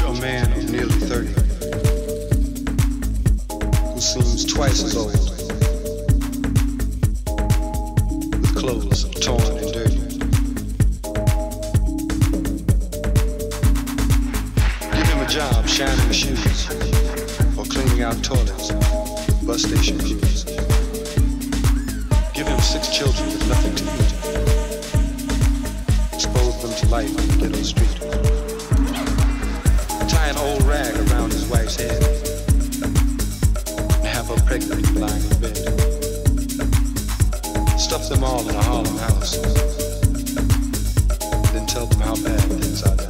Picture a man of nearly 30 who seems twice as old, with clothes torn and dirty. Give him a job shining shoes or cleaning out toilets, bus station queues. Give him 6 children with nothing to eat. Expose them to life on the ghetto street. An old rag around his wife's head and have her pregnant lying in bed. Stuff them all in a Harlem house, then tell them how bad things are done.